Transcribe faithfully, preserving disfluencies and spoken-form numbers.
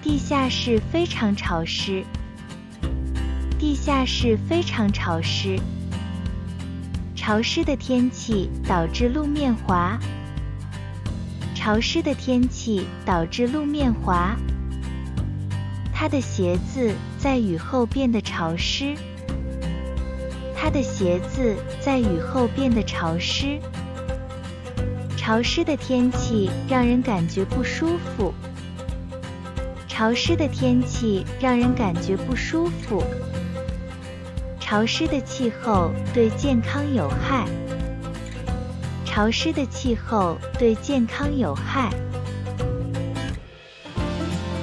地下室非常潮湿。地下室非常潮湿。潮湿的天气导致路面滑。潮湿的天气导致路面滑。他的鞋子在雨后变得潮湿。他的鞋子在雨后变得潮湿。潮湿的天气让人感觉不舒服。潮湿的天气让人感觉不舒服。潮湿的气候对健康有害。潮湿的气候对健康有害。